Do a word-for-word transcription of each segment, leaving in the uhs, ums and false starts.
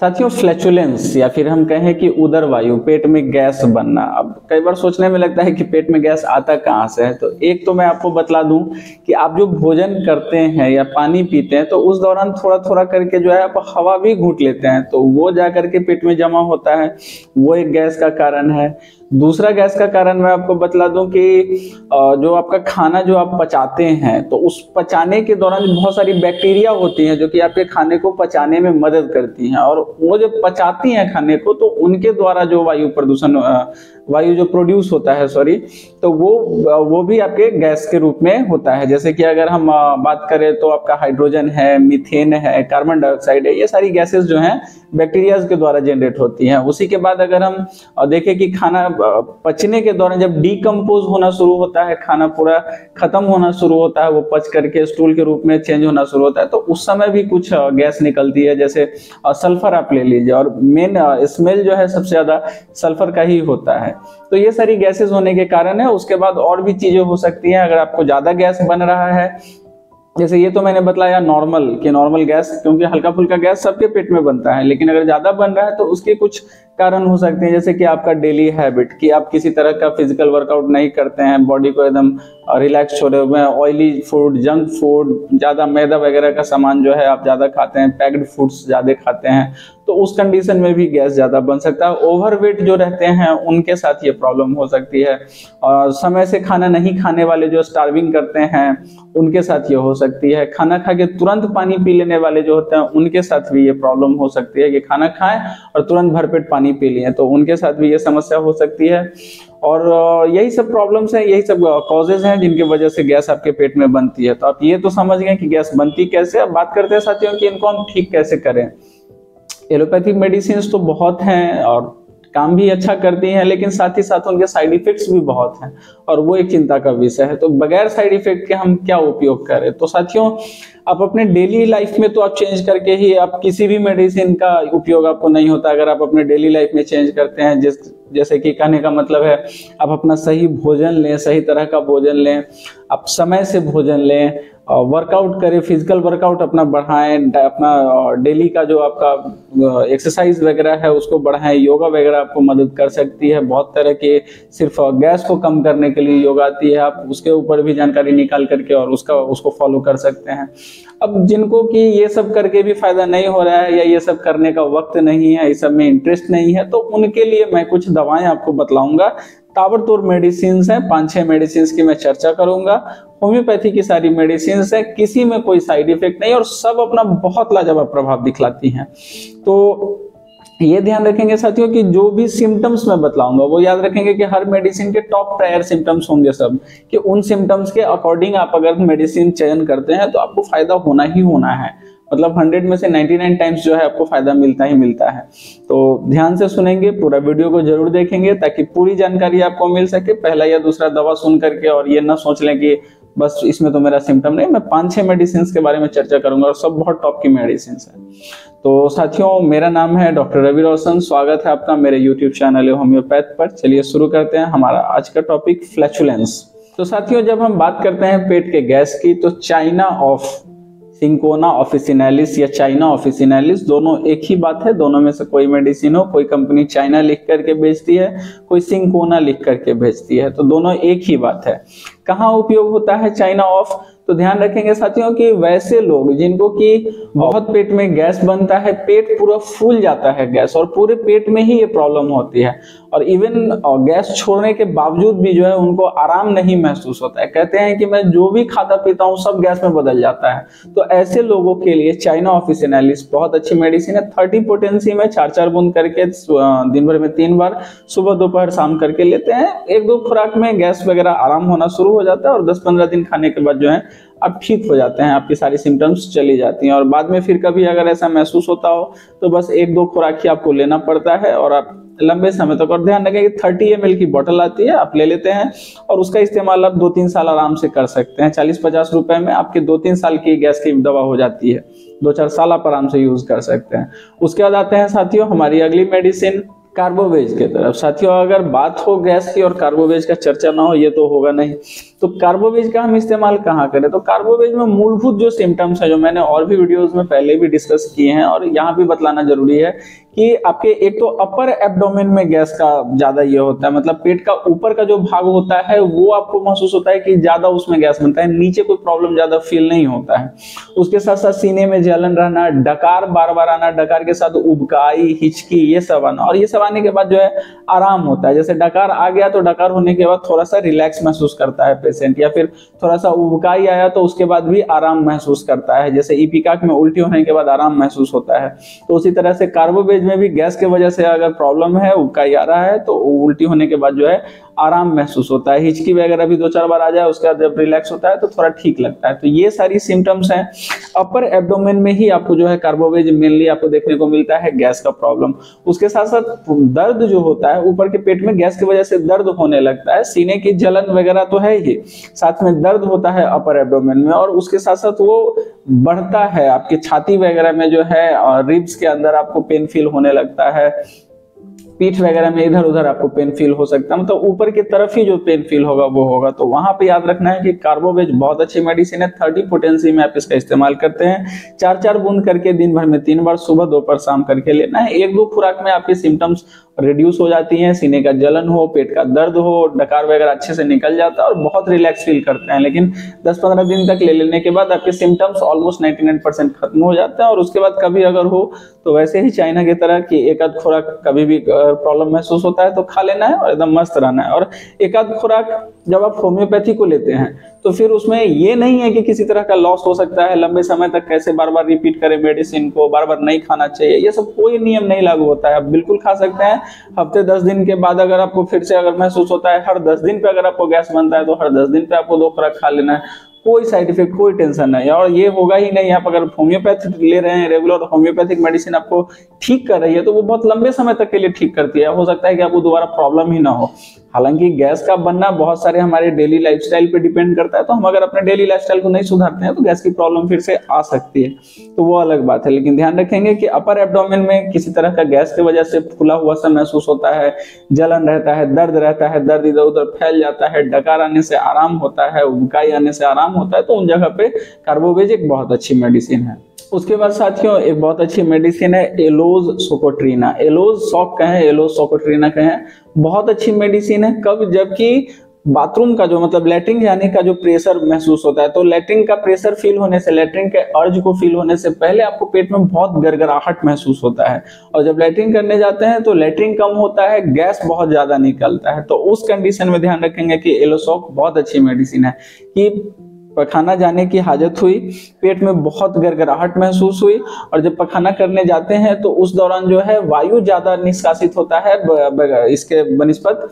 साथियों फ्लैचुलेंस या फिर हम कहें कि उदर वायु, पेट में गैस बनना। अब कई बार सोचने में लगता है कि पेट में गैस आता कहाँ से है, तो एक तो मैं आपको बतला दूं कि आप जो भोजन करते हैं या पानी पीते हैं तो उस दौरान थोड़ा थोड़ा करके जो है आप हवा भी घूंट लेते हैं, तो वो जा करके पेट में जमा होता है, वो एक गैस का कारण है। दूसरा गैस का कारण मैं आपको बतला दूं कि जो आपका खाना जो आप पचाते हैं तो उस पचाने के दौरान बहुत सारी बैक्टीरिया होती हैं जो कि आपके खाने को पचाने में मदद करती हैं, और वो जब पचाती हैं खाने को तो उनके द्वारा जो वायु प्रदूषण वायु जो प्रोड्यूस होता है सॉरी तो वो वो भी आपके गैस के रूप में होता है। जैसे कि अगर हम बात करें तो आपका हाइड्रोजन है, मीथेन है, कार्बन डाइऑक्साइड है, ये सारी गैसेस जो हैं बैक्टीरिया के द्वारा जनरेट होती हैं। उसी के बाद अगर हम देखें कि खाना पचने के दौरान जब डीकम्पोज होना शुरू होता है, खाना पूरा खत्म होना शुरू होता है, वो पच करके स्टूल के रूप में चेंज होना शुरू होता है, तो उस समय भी कुछ गैस निकलती है, जैसे सल्फर आप ले लीजिए, और मेन स्मेल जो है सबसे ज्यादा सल्फर का ही होता है। तो ये सारी गैसेस होने के कारण है। उसके बाद और भी चीजें हो सकती हैं अगर आपको ज्यादा गैस बन रहा है, जैसे ये तो मैंने बताया नॉर्मल कि नॉर्मल गैस, क्योंकि हल्का फुल्का गैस सबके पेट में बनता है, लेकिन अगर ज़्यादा बन रहा है तो उसके कुछ कारण हो सकते हैं, जैसे कि आपका डेली हैबिट कि आप किसी तरह का फिजिकल वर्कआउट नहीं करते हैं, बॉडी को एकदम रिलैक्स छोड़े हुए हैं, ऑयली फूड, जंक फूड, ज़्यादा मैदा वगैरह का सामान जो है आप ज़्यादा खाते हैं, पैक्ड फूड्स ज़्यादा खाते हैं, तो उस कंडीशन में भी गैस ज़्यादा बन सकता है। ओवरवेट जो रहते हैं उनके साथ ये प्रॉब्लम हो सकती है, और समय से खाना नहीं खाने वाले जो स्टार्विंग करते हैं उनके साथ ये हो सकती है, खाना खा के तुरंत पानी पी लेने वाले जो होते हैं उनके साथ भी ये प्रॉब्लम हो सकती है कि खाना खाएं और तुरंत भरपेट पानी पी लें, तो उनके साथ भी ये समस्या हो सकती है। और यही सब प्रॉब्लम्स हैं, यही सब कॉजेज हैं जिनकी वजह से गैस आपके पेट में बनती है। तो आप ये तो समझ गए कि गैस बनती कैसे। अब बात करते हैं साथियों कि इनको हम ठीक कैसे करें। एलोपैथिक मेडिसिन्स तो बहुत हैं और काम भी अच्छा करती हैं, लेकिन साथ ही साथ उनके साइड इफेक्ट्स भी बहुत हैं और वो एक चिंता का विषय है। तो बगैर साइड इफेक्ट के हम क्या उपयोग करें? तो साथियों आप अपने डेली लाइफ में तो आप चेंज करके ही, आप किसी भी मेडिसिन का उपयोग आपको नहीं होता अगर आप अपने डेली लाइफ में चेंज करते हैं। जिस जैसे कि कहने का मतलब है आप अपना सही भोजन लें, सही तरह का भोजन लें, आप समय से भोजन लें, वर्कआउट करें, फिजिकल वर्कआउट अपना बढ़ाएं, अपना डेली का जो आपका एक्सरसाइज वगैरह है उसको बढ़ाएं। योगा वगैरह आपको मदद कर सकती है, बहुत तरह के सिर्फ गैस को कम करने के लिए योगा आती है, आप उसके ऊपर भी जानकारी निकाल करके और उसका उसको फॉलो कर सकते हैं। अब जिनको कि ये सब करके भी फायदा नहीं हो रहा है या ये सब करने का वक्त नहीं है, इस सब में इंटरेस्ट नहीं है, तो उनके लिए मैं कुछ दवाएं आपको बतलाऊंगा। ताबड़तोड़ मेडिसिन हैं, पाँच छः मेडिसिन की मैं चर्चा करूंगा। होम्योपैथी की सारी मेडिसिन हैं, किसी में कोई साइड इफेक्ट नहीं और सब अपना बहुत लाजवाब प्रभाव दिखलाती हैं। तो ये ध्यान रखेंगे साथियों कि जो भी सिम्टम्स मैं बतलाऊंगा वो याद रखेंगे कि हर मेडिसिन के टॉप टायर सिम्टम्स होंगे सब, कि उन सिम्टम्स के अकॉर्डिंग आप अगर मेडिसिन चयन करते हैं तो आपको फायदा होना ही होना है, मतलब हंड्रेड में से निन्यानवे टाइम्स जो है आपको फायदा मिलता ही मिलता है। तो ध्यान से सुनेंगे, पूरा वीडियो को जरूर देखेंगे ताकि पूरी जानकारी आपको मिल सके, पहला या दूसरा दवा सुन करके और ये ना सोच लें कि बस इसमें तो मेरा सिम्टम नहीं। मैं पांच छह मेडिसिन के बारे में चर्चा करूंगा और सब बहुत टॉप की मेडिसिन हैं। तो साथियों मेरा नाम है डॉक्टर रवि रोशन, स्वागत है आपका मेरे यूट्यूब चैनल होम्योपैथ पर। चलिए शुरू करते हैं हमारा आज का टॉपिक फ्लैचुलेंस। तो साथियों जब हम बात करते हैं पेट के गैस की तो चाइना ऑफ सिंकोना ऑफिसिनेलिस या चाइना ऑफिसिनेलिस दोनों एक ही बात है, दोनों में से कोई मेडिसिन हो, कोई कंपनी चाइना लिख करके बेचती है, कोई सिंकोना लिख करके बेचती है, तो दोनों एक ही बात है। कहाँ उपयोग होता है चाइना ऑफ? तो ध्यान रखेंगे साथियों कि वैसे लोग जिनको कि बहुत पेट में गैस बनता है, पेट पूरा फूल जाता है गैस और पूरे पेट में ही ये प्रॉब्लम होती है, और इवन गैस छोड़ने के बावजूद भी जो है उनको आराम नहीं महसूस होता है, कहते हैं कि मैं जो भी खाता पीता हूँ सब गैस में बदल जाता है। तो ऐसे लोगों के लिए चाइना ऑफिसिनेलिस बहुत अच्छी मेडिसिन है। थर्टी पोटेंसी में चार चार बूंद करके दिन भर में तीन बार सुबह दोपहर शाम करके लेते हैं, एक दो खुराक में गैस वगैरह आराम होना शुरू हो जाता है और दस पंद्रह दिन खाने के बाद जो है आप ठीक हो जाते हैं, आपकी सारी सिम्टम्स चली जाती हैं। और बाद में फिर कभी अगर ऐसा महसूस होता हो तो बस एक दो खुराक ही आपको लेना पड़ता है और आप लंबे समय तक, और ध्यान रखें कि तीस एम एल की बोतल आती है, आप ले लेते हैं और उसका इस्तेमाल आप दो तीन साल आराम से कर सकते हैं। चालीस पचास रुपए में आपके दो तीन साल की गैस की दवा हो जाती है, दो चार साल आप आराम से यूज कर सकते हैं। उसके बाद आते हैं साथियों हमारी अगली मेडिसिन कार्बोवेज के तरफ। साथियों, अगर बात हो गैस की और कार्बोवेज का चर्चा ना हो ये तो होगा नहीं। तो कार्बोवेज का हम इस्तेमाल कहाँ करें? तो कार्बोवेज में मूलभूत जो सिम्टम्स है, जो मैंने और भी वीडियोस में पहले भी डिस्कस किए हैं और यहाँ भी बतलाना जरूरी है कि आपके एक तो अपर एब्डोमेन में गैस का ज्यादा ये होता है, मतलब पेट का ऊपर का जो भाग होता है वो आपको महसूस होता है कि ज्यादा उसमें गैस बनता है, नीचे कोई प्रॉब्लम ज्यादा फील नहीं होता है। उसके साथ साथ सीने में जलन रहना, डकार बार बार आना, डकार के साथ उबकाई, हिचकी, ये सब आना, और ये सब आने के बाद जो है आराम होता है। जैसे डकार आ गया तो डकार होने के बाद थोड़ा सा रिलैक्स महसूस करता है पेशेंट, या फिर थोड़ा सा उबकाई आया तो उसके बाद भी आराम महसूस करता है। जैसे इपिकाक में उल्टी होने के बाद आराम महसूस होता है, तो उसी तरह से कार्बोवेज में भी गैस के वजह से अगर प्रॉब्लम है, उबकाई आ रहा है तो उल्टी होने के बाद जो है आराम महसूस होता है। हिचकी वगैरह भी दो चार बार आ जाए, उसके बाद जब रिलैक्स होता है तो थोड़ा ठीक लगता है। तो ये सारी सिम्टम्स हैं, अपर एब्डोमेन में ही आपको जो है कार्बोवेज मेनली आपको देखने को मिलता है, गैस का प्रॉब्लम। उसके साथ साथ दर्द जो होता है ऊपर के पेट में गैस की वजह से दर्द होने लगता है, सीने की जलन वगैरह तो है ही, साथ में दर्द होता है अपर एब्डोमेन में, और उसके साथ साथ वो बढ़ता है आपके छाती वगैरह में जो है, और रिब्स के अंदर आपको पेन फील होने लगता है, पीठ वगैरह में इधर उधर आपको पेन फील हो सकता है, मतलब ऊपर की तरफ ही जो पेन फील होगा वो होगा। तो वहां पे याद रखना है कि कार्बोवेज बहुत अच्छी मेडिसिन है, थर्टी पोटेंसी में आप इसका इस्तेमाल करते हैं, चार चार बूंद करके दिन भर में तीन बार, सुबह दोपहर शाम करके लेना है। एक दो खुराक में आपके सिम्टम्स रिड्यूस हो जाती हैं, सीने का जलन हो, पेट का दर्द हो, डकार वगैरह अच्छे से निकल जाता है और बहुत रिलैक्स फील करते हैं। लेकिन दस पंद्रह दिन तक ले लेने के बाद आपके सिम्टम्स ऑलमोस्ट निन्यानवे परसेंट खत्म हो जाते हैं, और उसके बाद कभी अगर हो तो वैसे ही चाइना की तरह कि एक आध खुराक कभी भी प्रॉब्लम महसूस होता है तो खा लेना है और एकदम मस्त रहना है। और एक आध खुराक जब आप होम्योपैथी को लेते हैं तो फिर उसमें ये नहीं है कि किसी तरह का लॉस हो सकता है, लंबे समय तक कैसे बार बार रिपीट करें मेडिसिन को, बार बार नहीं खाना चाहिए, ये सब कोई नियम नहीं लागू होता है। आप बिल्कुल खा सकते हैं, हफ्ते दस दिन के बाद अगर आपको फिर से अगर महसूस होता है, हर दस दिन पे अगर आपको गैस बनता है तो हर दस दिन पे आपको दो खुराक खा लेना है, कोई साइड इफेक्ट कोई टेंशन नहीं है। और ये होगा ही नहीं, आप अगर होम्योपैथिक ले रहे हैं, रेगुलर होम्योपैथिक मेडिसिन आपको ठीक कर रही है तो वो बहुत लंबे समय तक के लिए ठीक करती है, हो सकता है कि आपको दोबारा प्रॉब्लम ही ना हो। हालांकि गैस का बनना बहुत सारे हमारे डेली लाइफस्टाइल पे डिपेंड करता है, तो हम अगर अपने डेली लाइफस्टाइल को नहीं सुधारते हैं तो गैस की प्रॉब्लम फिर से आ सकती है, तो वो अलग बात है। लेकिन ध्यान रखेंगे कि अपर एब्डोमेन में किसी तरह का गैस की वजह से फूला हुआ सा महसूस होता है, जलन रहता है, दर्द रहता है, दर्द इधर उधर फैल जाता है, डकार आने से आराम होता है, उबकाई आने से आराम होता है, तो उन जगह पे कार्बोवेज एक बहुत अच्छी मेडिसिन है। उसके बाद साथियों एक बहुत अच्छी मेडिसिन है एलो सोकोट्रीना, एलो सॉक कहें, एलो सोकोट्रीना कहें, बहुत अच्छी मेडिसिन है। कब? जबकि बाथरूम का जो मतलब लैट्रिन जाने का जो प्रेशर महसूस होता है, तो लैट्रिन का प्रेशर फील होने से, लैट्रिन के अर्ज को फील होने से पहले आपको पेट में बहुत गड़गड़ाहट महसूस होता है, और जब लैट्रिन करने जाते हैं तो लैट्रिन कम होता है, गैस बहुत ज़्यादा निकलता है। तो उस कंडीशन में ध्यान रखेंगे कि एलो सॉक बहुत अच्छी मेडिसिन है कि पखाना जाने की हाजत हुई, पेट में बहुत गड़गड़ाहट महसूस हुई, और जब पखाना करने जाते हैं तो उस दौरान जो है वायु ज़्यादा निष्कासित होता है इसके बनिस्पत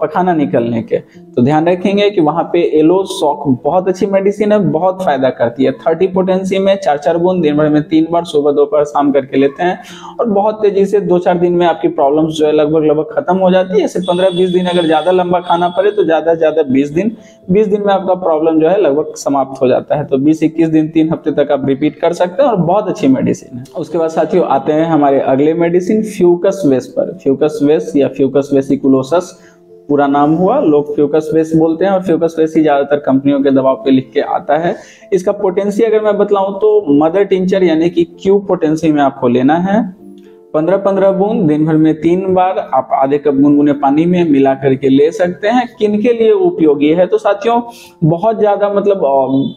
पखाना निकलने के। तो ध्यान रखेंगे कि वहाँ पे एलो सॉक बहुत अच्छी मेडिसिन है, बहुत फायदा करती है। थर्टी पोटेंसी में चार चार बूंद दिन भर में तीन बार, सुबह दोपहर शाम करके लेते हैं, और बहुत तेजी से दो चार दिन में आपकी प्रॉब्लम्स जो है लगभग लगभग खत्म हो जाती है। ऐसे पंद्रह बीस दिन अगर ज़्यादा लंबा खाना पड़े तो ज़्यादा से ज़्यादा बीस दिन बीस दिन में आपका प्रॉब्लम जो है लगभग समाप्त हो जाता है। तो बीस इक्कीस दिन तीन हफ्ते तक आप रिपीट कर सकते हैं और बहुत अच्छी मेडिसिन है। उसके बाद साथियों आते हैं हमारे अगले मेडिसिन फ्यूकस वेस पर। फ्यूकस वेस या फ्यूकस वेसिकुलोसस पूरा नाम हुआ, लोग फ्यूकस वेस बोलते हैं, और फ्यूकस वेस ही ज्यादातर कंपनियों के दबाव पे लिख के आता है। इसका पोटेंसी अगर मैं बतलाऊं तो मदर टिंचर यानी कि क्यू पोटेंसी में आपको लेना है, पंद्रह पंद्रह बूंद दिन भर में तीन बार आप आधे कप गुनगुने पानी में मिला करके ले सकते हैं। किन के लिए उपयोगी है? तो साथियों बहुत ज्यादा मतलब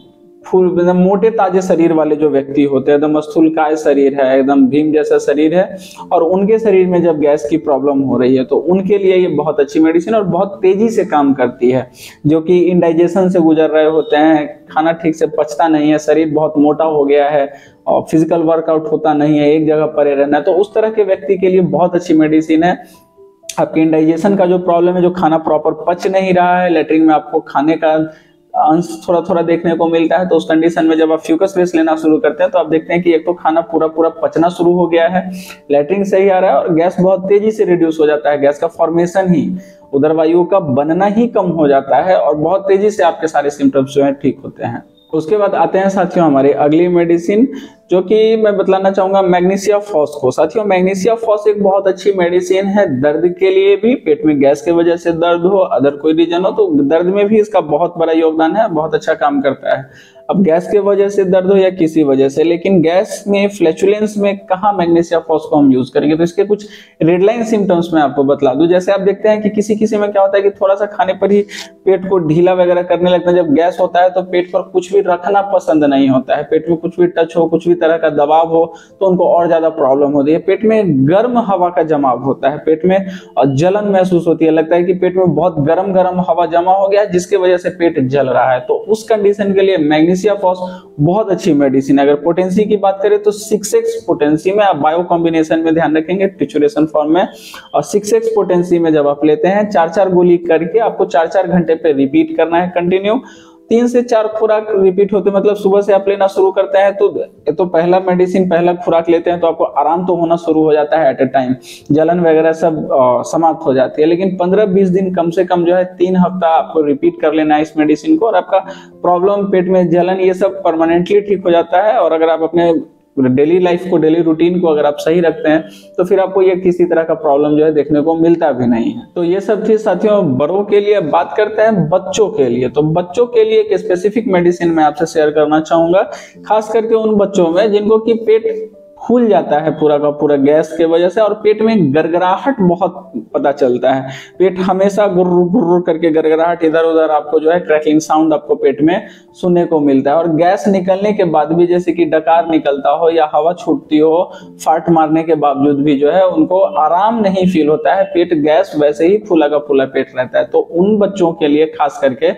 फूल एकदम मोटे ताजे शरीर वाले जो व्यक्ति होते हैं, एकदम स्थूलकाय शरीर है, एकदम भीम जैसा शरीर है, और उनके शरीर में जब गैस की प्रॉब्लम हो रही है तो उनके लिए ये बहुत अच्छी मेडिसिन और बहुत तेजी से काम करती है। जो कि इंडाइजेशन से गुजर रहे होते हैं, खाना ठीक से पचता नहीं है, शरीर बहुत मोटा हो गया है और फिजिकल वर्कआउट होता नहीं है, एक जगह पड़े रहना है, तो उस तरह के व्यक्ति के लिए बहुत अच्छी मेडिसिन है। आपके इंडाइजेशन का जो प्रॉब्लम है, जो खाना प्रॉपर पच नहीं रहा है, लेटरिन में आपको खाने का अंश थोड़ा थोड़ा देखने को मिलता है, तो उस कंडीशन में जब आप फ्यूकस वेस लेना शुरू करते हैं तो आप देखते हैं कि एक तो खाना पूरा पूरा पचना शुरू हो गया है, लैट्रिन सही आ रहा है और गैस बहुत तेजी से रिड्यूस हो जाता है, गैस का फॉर्मेशन ही उधर वायु का बनना ही कम हो जाता है और बहुत तेजी से आपके सारे सिम्टम्स जो है ठीक होते हैं। उसके बाद आते हैं साथियों हमारे अगली मेडिसिन, जो कि मैं बतलाना चाहूंगा मैग्नीशिया फॉस को। साथियों मैग्नीशिया फॉस एक बहुत अच्छी मेडिसिन है दर्द के लिए भी, पेट में गैस के वजह से दर्द हो, अदर कोई रीजन हो तो दर्द में भी इसका बहुत बड़ा योगदान है, बहुत अच्छा काम करता है। अब गैस के वजह से दर्द हो या किसी वजह से, लेकिन गैस में फ्लैचुलेंस में कहाँ मैग्नीशिया फॉस को हम यूज करेंगे, तो इसके कुछ रेड लाइन सिम्टम्स में आपको बतला दूं। जैसे आप देखते हैं कि किसी किसी में क्या होता है कि थोड़ा सा खाने पर ही पेट को ढीला वगैरह करने लगता है, जब गैस होता है तो पेट पर कुछ भी रखना पसंद नहीं होता है, पेट में कुछ भी टच हो, कुछ भी तरह का दबाव हो तो उनको और ज्यादा प्रॉब्लम होती है। पेट में गर्म हवा का जमाव होता है, पेट में जलन महसूस होती है, लगता है कि पेट में बहुत गर्म गर्म हवा जमा हो गया है जिसकी वजह से पेट जल रहा है, तो उस कंडीशन के लिए मैग्नीशिया फॉस बहुत अच्छी मेडिसिन है। अगर पोटेंसी की बात करें तो सिक्स एक्स पोटेंसी में आप बायो कॉम्बिनेशन में ध्यान रखेंगे टिचुरेशन फॉर्म में, और सिक्स एक्स पोटेंसी में जब आप लेते हैं चार चार गोली करके आपको चार चार घंटे पे रिपीट करना है कंटिन्यू, तीन से चार खुराक रिपीट होते, मतलब सुबह से आप लेना शुरू करते हैं तो तो पहला मेडिसिन पहला खुराक लेते हैं तो आपको आराम तो होना शुरू हो जाता है एट ए टाइम, जलन वगैरह सब समाप्त हो जाती है, लेकिन पंद्रह बीस दिन कम से कम जो है तीन हफ्ता आपको रिपीट कर लेना है इस मेडिसिन को, और आपका प्रॉब्लम पेट में जलन ये सब परमानेंटली ठीक हो जाता है। और अगर आप अपने डेली लाइफ को, डेली रूटीन को अगर आप सही रखते हैं तो फिर आपको ये किसी तरह का प्रॉब्लम जो है देखने को मिलता भी नहीं है। तो ये सब चीज साथियों बड़ों के लिए। बात करते हैं बच्चों के लिए, तो बच्चों के लिए एक स्पेसिफिक मेडिसिन मैं आपसे शेयर करना चाहूंगा, खास करके उन बच्चों में जिनको कि पेट फूल जाता है पूरा का पूरा गैस के वजह से, और पेट में गड़गड़ाहट बहुत पता चलता है, पेट हमेशा गुर गुर करके गड़गड़ाहट इधर उधर आपको जो है क्रैकलिंग साउंड आपको पेट में सुनने को मिलता है, और गैस निकलने के बाद भी जैसे कि डकार निकलता हो या हवा छूटती हो, फाट मारने के बावजूद भी जो है उनको आराम नहीं फील होता है, पेट गैस वैसे ही फूला का फूला पेट रहता है, तो उन बच्चों के लिए खास करके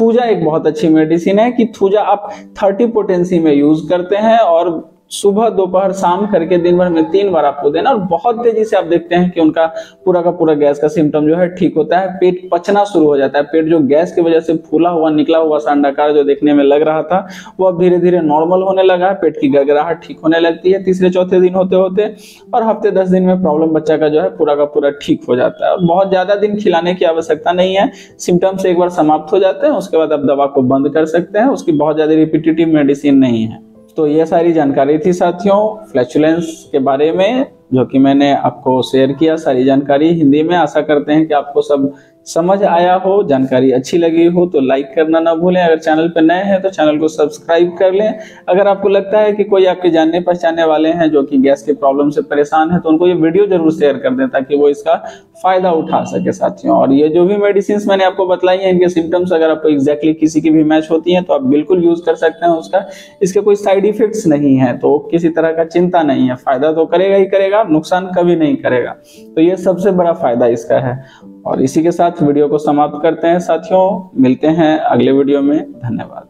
थूजा एक बहुत अच्छी मेडिसिन है कि थूजा आप थर्टी पोटेंसी में यूज करते हैं और सुबह दोपहर शाम करके दिन भर में तीन बार आपको देना, और बहुत तेजी से आप देखते हैं कि उनका पूरा का पूरा गैस का सिम्टम जो है ठीक होता है, पेट पचना शुरू हो जाता है, पेट जो गैस की वजह से फूला हुआ निकला हुआ सांडाकार जो देखने में लग रहा था वो अब धीरे धीरे नॉर्मल होने लगा है, पेट की गड़गड़ाहट ठीक होने लगती है तीसरे चौथे दिन होते होते, और हफ्ते दस दिन में प्रॉब्लम बच्चा का जो है पूरा का पूरा ठीक हो जाता है। और बहुत ज्यादा दिन खिलाने की आवश्यकता नहीं है, सिम्टम्स एक बार समाप्त हो जाते हैं, उसके बाद आप दवा को बंद कर सकते हैं, उसकी बहुत ज्यादा रिपीटेटिव मेडिसिन नहीं है। तो ये सारी जानकारी थी साथियों फ्लैचुलेंस के बारे में जो कि मैंने आपको शेयर किया, सारी जानकारी हिंदी में। आशा करते हैं कि आपको सब समझ आया हो, जानकारी अच्छी लगी हो तो लाइक करना ना भूलें, अगर चैनल पर नए हैं तो चैनल को सब्सक्राइब कर लें। अगर आपको लगता है कि कोई आपके जानने पहचानने वाले हैं जो कि गैस के प्रॉब्लम से परेशान है तो उनको ये वीडियो जरूर शेयर कर दें ताकि वो इसका फायदा उठा सके साथियों। और ये जो भी मेडिसिन मैंने आपको बताई है इनके सिम्टम्स अगर आपको एग्जैक्टली किसी की भी मैच होती है तो आप बिल्कुल यूज कर सकते हैं उसका, इसके कोई साइड इफेक्ट्स नहीं है, तो किसी तरह का चिंता नहीं है, फायदा तो करेगा ही करेगा, नुकसान कभी नहीं करेगा, तो ये सबसे बड़ा फायदा इसका है। और इसी के साथ वीडियो को समाप्त करते हैं साथियों, मिलते हैं अगले वीडियो में, धन्यवाद।